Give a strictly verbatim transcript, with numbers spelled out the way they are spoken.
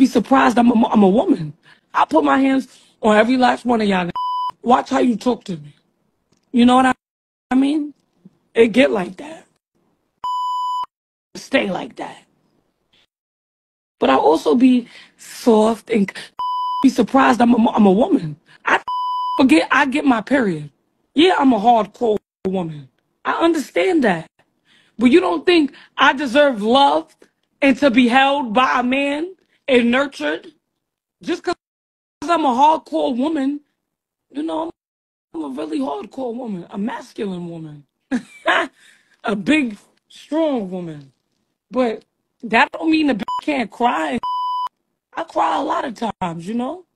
be surprised I'm a, I'm a woman. I put my hands on every last one of y'all. Watch how you talk to me. You know what I mean? It get like that. Stay like that. But I also be soft and be surprised I'm a, I'm a woman. I forget I get my period. Yeah, I'm a hardcore woman. I understand that. But you don't think I deserve love and to be held by a man and nurtured? Just because I'm a hardcore woman, you know, I'm a really hardcore woman, a masculine woman, a big, strong woman. But that don't mean the bitch can't cry. I cry a lot of times, you know?